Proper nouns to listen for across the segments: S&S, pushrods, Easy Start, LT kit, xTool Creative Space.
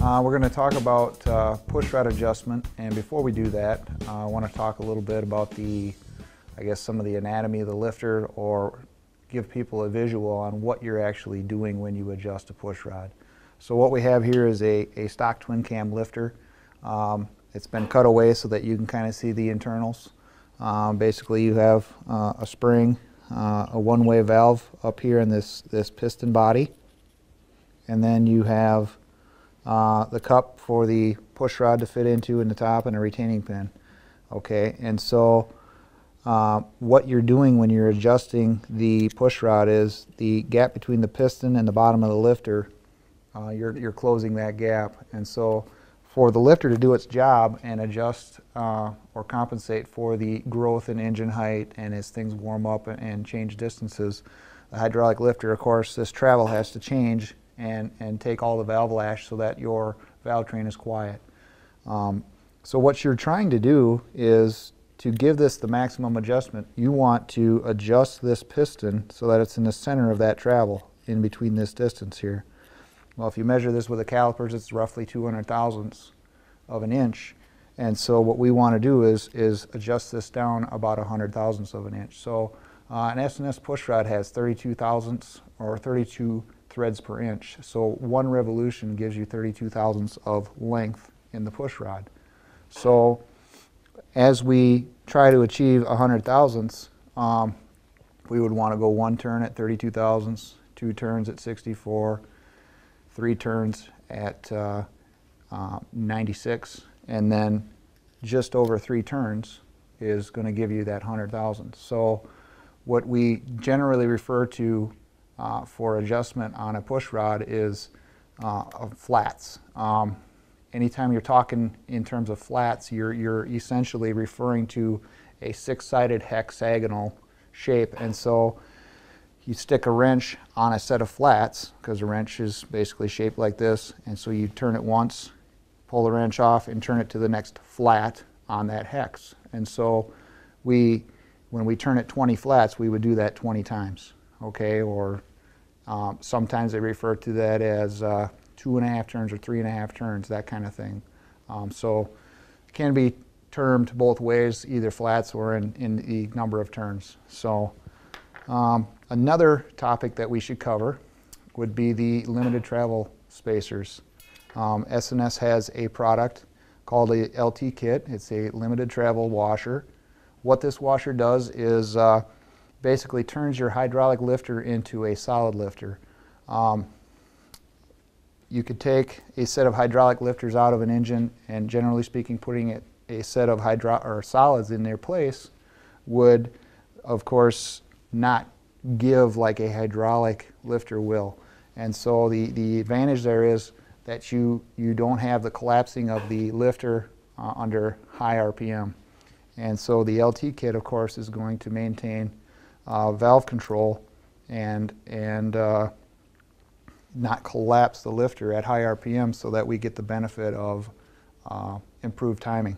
We're going to talk about push rod adjustment, and before we do that, I want to talk a little bit about the, I guess, some of the anatomy of the lifter, or give people a visual on what you're actually doing when you adjust a push rod. So what we have here is a stock twin cam lifter. It's been cut away so that you can kind of see the internals. Basically you have a spring, a one-way valve up here in this piston body, and then you have the cup for the push rod to fit into in the top and a retaining pin. Okay, and so what you're doing when you're adjusting the push rod is the gap between the piston and the bottom of the lifter, you're closing that gap. And so for the lifter to do its job and adjust or compensate for the growth in engine height, and as things warm up and change distances, the hydraulic lifter, of course, this travel has to change and take all the valve lash so that your valve train is quiet. So what you're trying to do is to give this the maximum adjustment. You want to adjust this piston so that it's in the center of that travel in between this distance here. Well, if you measure this with the calipers, it's roughly 200 thousandths of an inch. And so what we want to do is adjust this down about 100 thousandths of an inch. So an S&S push rod has 32 thousandths or 32 threads per inch. So one revolution gives you 32 thousandths of length in the push rod. So as we try to achieve 100 thousandths, we would want to go one turn at 32 thousandths, two turns at 64, three turns at 96, and then just over three turns is going to give you that 100 thousandths. So what we generally refer to for adjustment on a push rod is flats. Anytime you're talking in terms of flats, you're essentially referring to a six-sided hexagonal shape, and so you stick a wrench on a set of flats, because a wrench is basically shaped like this, and so you turn it once, pull the wrench off, and turn it to the next flat on that hex. And so when we turn it 20 flats, we would do that 20 times, okay? Or sometimes they refer to that as 2.5 turns or 3.5 turns, that kind of thing. So it can be termed both ways, either flats or in the number of turns. So another topic that we should cover would be the limited travel spacers. S&S has a product called a LT kit. It's a limited travel washer. What this washer does is basically turns your hydraulic lifter into a solid lifter. You could take a set of hydraulic lifters out of an engine, and generally speaking, putting a set of solids in their place would, of course, not give like a hydraulic lifter will. And so the advantage there is that you don't have the collapsing of the lifter under high RPM. And so the LT kit, of course, is going to maintain valve control and not collapse the lifter at high RPM, so that we get the benefit of improved timing.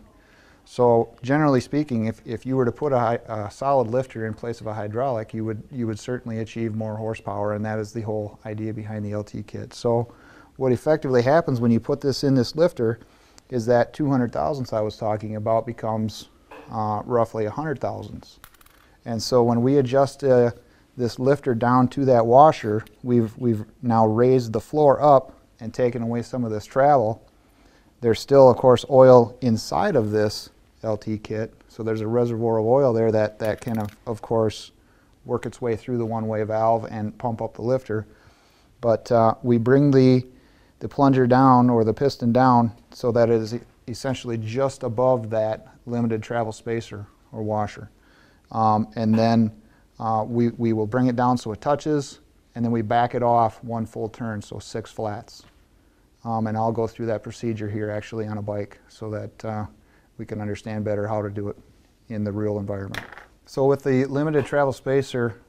So generally speaking, if you were to put a solid lifter in place of a hydraulic, you would certainly achieve more horsepower, and that is the whole idea behind the LT kit. So what effectively happens when you put this in this lifter is that 200 thousandths I was talking about becomes roughly 100 thousandths. And so when we adjust this lifter down to that washer, we've now raised the floor up and taken away some of this travel. There's still, of course, oil inside of this LT kit, so there's a reservoir of oil there that can, of course, work its way through the one-way valve and pump up the lifter. But we bring the plunger down, or the piston down, so that it is essentially just above that limited travel spacer or washer. And then we will bring it down so it touches, and then we back it off one full turn, so six flats. And I'll go through that procedure here actually on a bike, so that we can understand better how to do it in the real environment. So with the limited travel spacer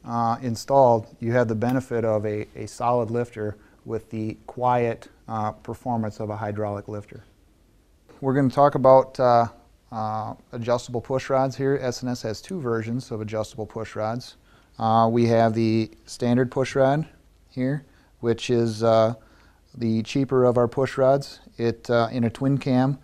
installed, you have the benefit of a solid lifter with the quiet performance of a hydraulic lifter. We're going to talk about adjustable push rods here. S&S has two versions of adjustable push rods. We have the standard push rod here, which is the cheaper of our push rods. It in a twin cam,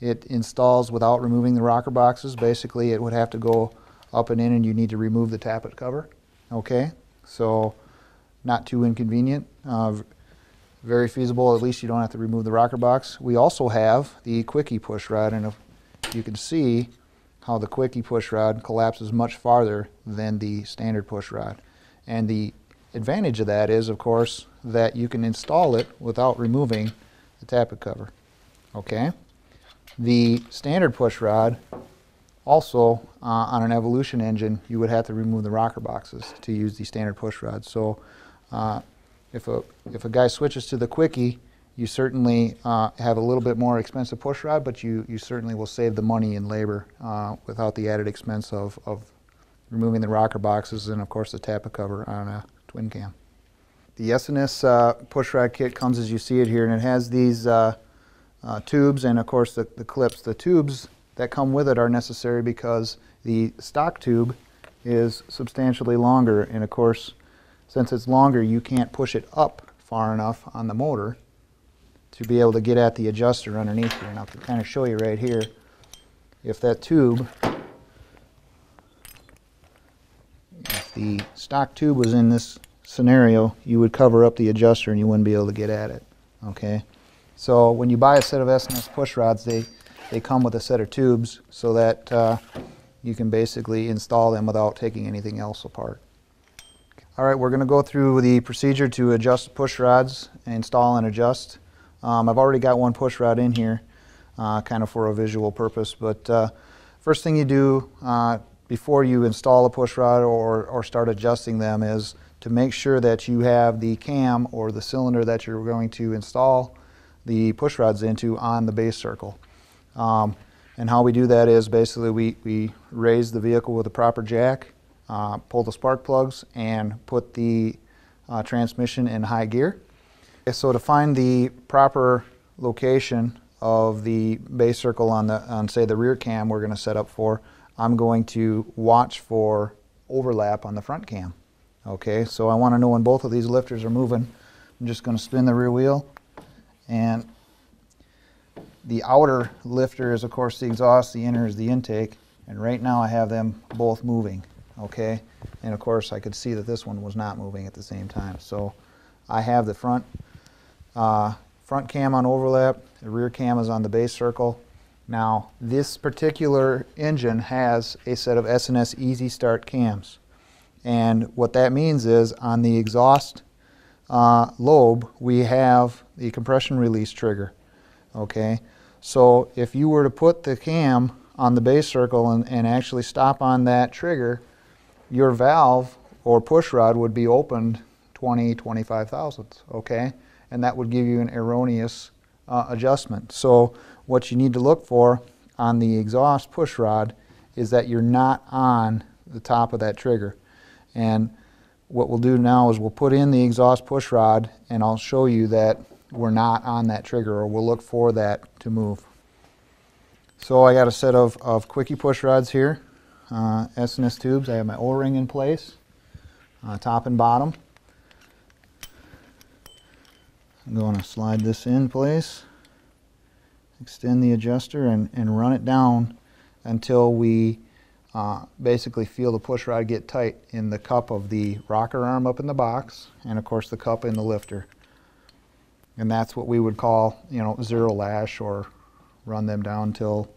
it installs without removing the rocker boxes. Basically, it would have to go up and in, and you need to remove the tappet cover. Okay, so not too inconvenient. Very feasible. At least you don't have to remove the rocker box. We also have the Quickie push rod, and if you can see how the Quickie push rod collapses much farther than the standard push rod. And the advantage of that is, of course, that you can install it without removing the tappet cover. Okay. The standard push rod, also on an Evolution engine, you would have to remove the rocker boxes to use the standard push rod. So if a guy switches to the Quickie, you certainly have a little bit more expensive push rod, but you certainly will save the money in labor without the added expense of removing the rocker boxes and, of course, the tappet cover on a twin cam. The S&S push rod kit comes as you see it here, and it has these tubes and, of course, the clips. The tubes that come with it are necessary because the stock tube is substantially longer, and, of course, since it's longer, you can't push it up far enough on the motor to be able to get at the adjuster underneath here. And I'll kind of show you right here. If that tube, if the stock tube was in this scenario, you would cover up the adjuster and you wouldn't be able to get at it. Okay. So when you buy a set of S&S push rods, they come with a set of tubes so that you can basically install them without taking anything else apart. All right, we're going to go through the procedure to adjust push rods, install and adjust. I've already got one push rod in here, kind of for a visual purpose, but first thing you do before you install a push rod or start adjusting them is to make sure that you have the cam or the cylinder that you're going to install the push rods into on the base circle. And how we do that is basically we raise the vehicle with a proper jack, pull the spark plugs, and put the transmission in high gear. So to find the proper location of the base circle on say the rear cam we're going to set up for, I'm going to watch for overlap on the front cam. Okay, so I want to know when both of these lifters are moving. I'm just going to spin the rear wheel, and the outer lifter is of course the exhaust, the inner is the intake, and right now I have them both moving. Okay, and of course I could see that this one was not moving at the same time, so I have the front cam on overlap, the rear cam is on the base circle. Now this particular engine has a set of S&S Easy Start cams, and what that means is on the exhaust lobe we have the compression release trigger. Okay, so if you were to put the cam on the base circle and actually stop on that trigger, your valve or push rod would be opened 20-25 thousandths, okay? And that would give you an erroneous adjustment. So what you need to look for on the exhaust push rod is that you're not on the top of that trigger. And what we'll do now is we'll put in the exhaust push rod, and I'll show you that we're not on that trigger, or we'll look for that to move. So I got a set of Quickie push rods here, S&S tubes. I have my O-ring in place, top and bottom. I'm going to slide this in place, extend the adjuster, and run it down until we basically feel the push rod get tight in the cup of the rocker arm up in the box, and of course the cup in the lifter. And that's what we would call, you know, zero lash, or run them down till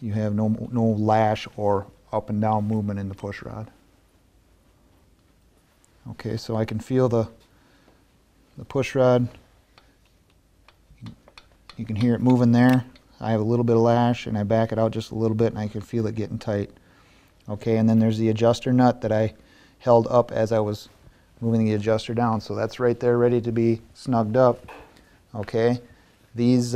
you have no lash or up and down movement in the push rod. Okay, so I can feel the push rod. You can hear it moving there. I have a little bit of lash, and I back it out just a little bit, and I can feel it getting tight. Okay, and then there's the adjuster nut that I held up as I was moving the adjuster down. So that's right there, ready to be snugged up. Okay, these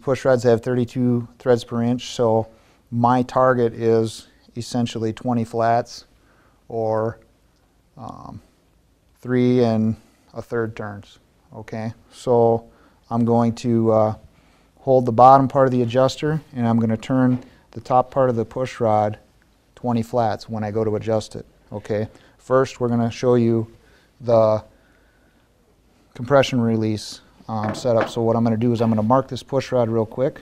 push rods have 32 threads per inch, so my target is essentially 20 flats, or 3 1/3 turns. Okay, so I'm going to hold the bottom part of the adjuster, and I'm going to turn the top part of the push rod 20 flats when I go to adjust it. Okay, first we're going to show you the compression release setup. So what I'm going to do is I'm going to mark this push rod real quick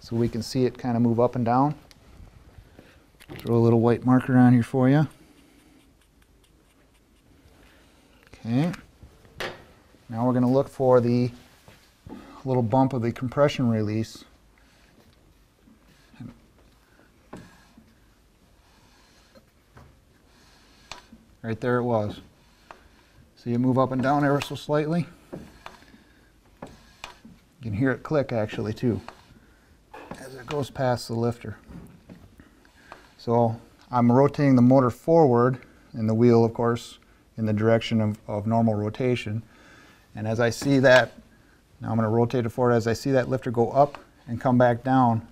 so we can see it kind of move up and down. Throw a little white marker on here for you. Okay. Now we're going to look for the little bump of the compression release. Right there it was. See it move up and down ever so slightly? You can hear it click actually too as it goes past the lifter. So I'm rotating the motor forward and the wheel, of course, in the direction of normal rotation. And as I see that, now I'm going to rotate it forward, as I see that lifter go up and come back down,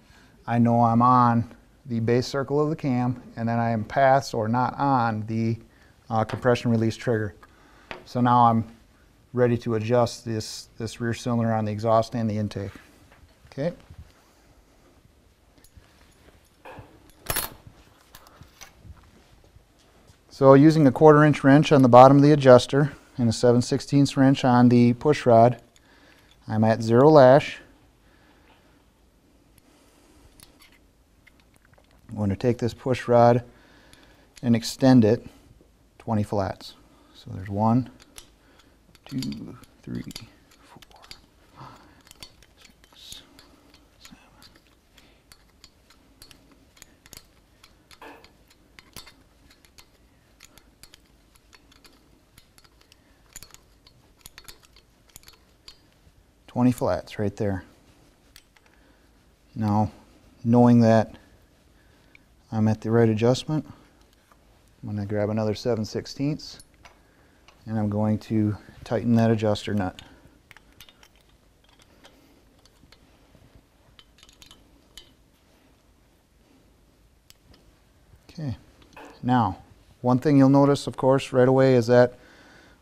I know I'm on the base circle of the cam, and then I am past or not on the compression release trigger. So now I'm ready to adjust this rear cylinder on the exhaust and the intake. Okay. So using a 1/4-inch wrench on the bottom of the adjuster and a 7/16 wrench on the push rod, I'm at 0 lash. I'm going to take this push rod and extend it 20 flats. So there's 1, 2, 3, 4, 5, 6, 7. Twenty flats right there. Now, knowing that I'm at the right adjustment, I'm going to grab another 7/16 and I'm going to tighten that adjuster nut. Okay, now one thing you'll notice, of course, right away is that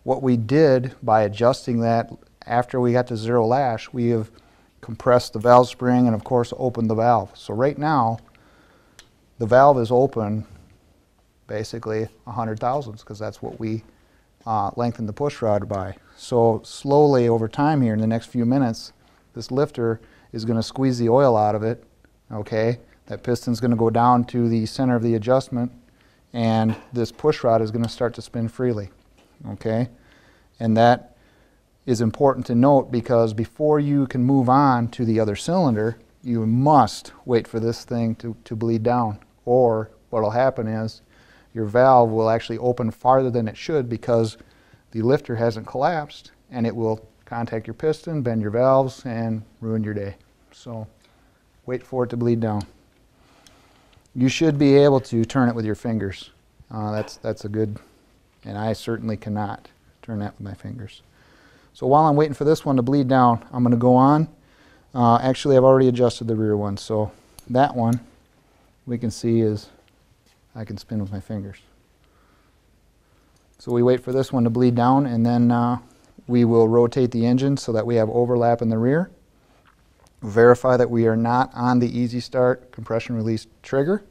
what we did by adjusting that after we got to 0 lash, we have compressed the valve spring and, of course, opened the valve. So right now, the valve is open basically 100 thousandths, because that's what we lengthened the push rod by. So slowly over time here in the next few minutes, this lifter is going to squeeze the oil out of it. Okay, that piston's going to go down to the center of the adjustment, and this push rod is going to start to spin freely. Okay, and that is important to note, because before you can move on to the other cylinder, you must wait for this thing to bleed down, or what will happen is your valve will actually open farther than it should, because the lifter hasn't collapsed, and it will contact your piston, bend your valves, and ruin your day. So wait for it to bleed down. You should be able to turn it with your fingers. That's a good, and I certainly cannot turn that with my fingers. So while I'm waiting for this one to bleed down, I'm going to go on. Actually, I've already adjusted the rear one, so that one we can see is I can spin with my fingers. So we wait for this one to bleed down, and then we will rotate the engine so that we have overlap in the rear. Verify that we are not on the Easy Start compression release trigger,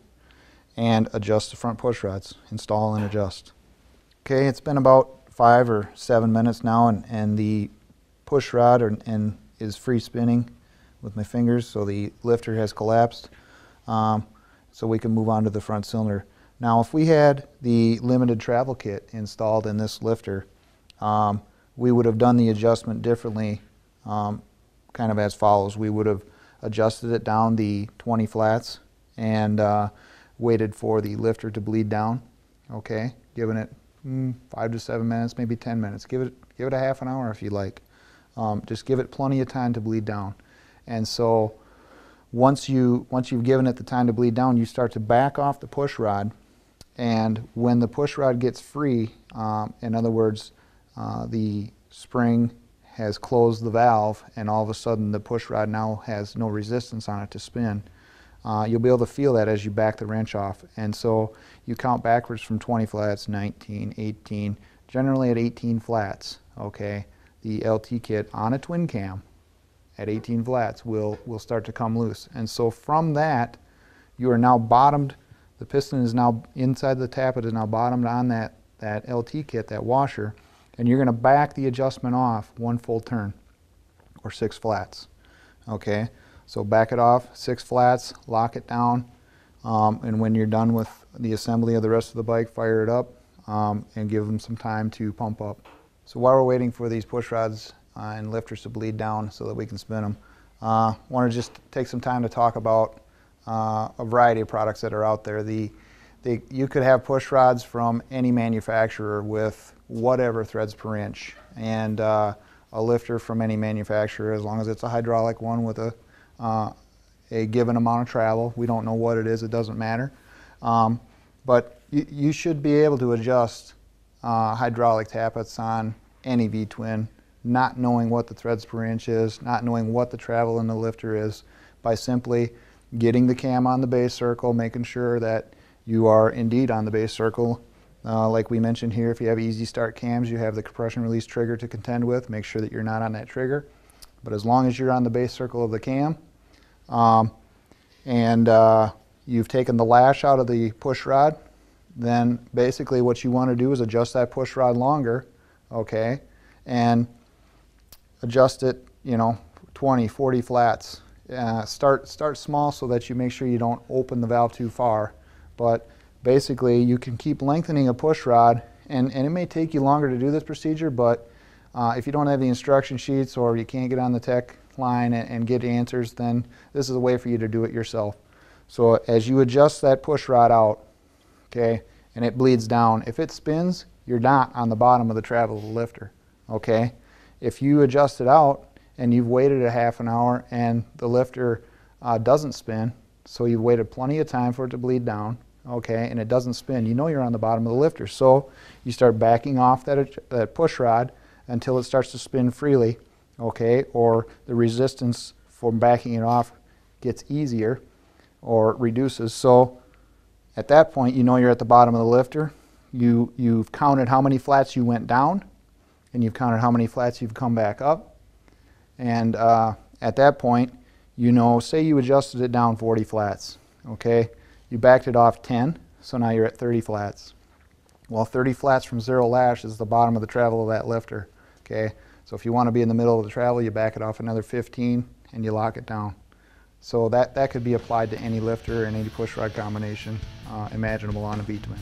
and adjust the front push rods. Install and adjust. Okay, it's been about 5 or 7 minutes now, and the push rod is free spinning with my fingers, so the lifter has collapsed. So we can move on to the front cylinder. Now, if we had the limited travel kit installed in this lifter, we would have done the adjustment differently, kind of as follows. We would have adjusted it down the 20 flats and waited for the lifter to bleed down, okay, giving it 5 to 7 minutes, maybe 10 minutes. Give it a half an hour if you like. Just give it plenty of time to bleed down. And so once you've given it the time to bleed down, you start to back off the push rod, and when the push rod gets free, in other words, the spring has closed the valve, and all of a sudden the push rod now has no resistance on it to spin. You'll be able to feel that as you back the wrench off, and so you count backwards from 20 flats, 19, 18, generally at 18 flats, okay, the LT kit on a twin cam at 18 flats will start to come loose. And so from that, you are now bottomed, the piston is now inside the tap, it is now bottomed on that, that LT kit, that washer, and you're going to back the adjustment off one full turn or 6 flats. Okay, so back it off 6 flats, lock it down, and when you're done with the assembly of the rest of the bike, fire it up and give them some time to pump up. So while we're waiting for these push rods and lifters to bleed down so that we can spin them, I want to just take some time to talk about a variety of products that are out there. You could have push rods from any manufacturer with whatever threads per inch, and a lifter from any manufacturer, as long as it's a hydraulic one with a given amount of travel. We don't know what it is, it doesn't matter. But you should be able to adjust hydraulic tappets on any V-twin, not knowing what the threads per inch is, not knowing what the travel in the lifter is, by simply getting the cam on the base circle, making sure that you are indeed on the base circle. Like we mentioned here, if you have Easy Start cams, you have the compression release trigger to contend with. Make sure that you're not on that trigger. But as long as you're on the base circle of the cam, you've taken the lash out of the push rod, then basically what you want to do is adjust that push rod longer, okay, and adjust it, you know, 20, 40 flats. Start small so that you make sure you don't open the valve too far. But basically you can keep lengthening a push rod, and it may take you longer to do this procedure, but if you don't have the instruction sheets or you can't get on the tech line and get answers, then this is a way for you to do it yourself. So as you adjust that push rod out, okay, and it bleeds down, if it spins, you're not on the bottom of the travel of the lifter, okay? If you adjust it out and you've waited a half an hour and the lifter doesn't spin, so you've waited plenty of time for it to bleed down, okay, and it doesn't spin, you know you're on the bottom of the lifter. So you start backing off that push rod until it starts to spin freely, okay, or the resistance from backing it off gets easier or reduces. So at that point, you know you're at the bottom of the lifter. You've counted how many flats you went down, and you've counted how many flats you've come back up. And at that point, you know, say you adjusted it down 40 flats, okay? You backed it off 10, so now you're at 30 flats. Well, 30 flats from zero lash is the bottom of the travel of that lifter, okay? So if you want to be in the middle of the travel, you back it off another 15 and you lock it down. So that could be applied to any lifter and any push rod combination imaginable on a V-twin.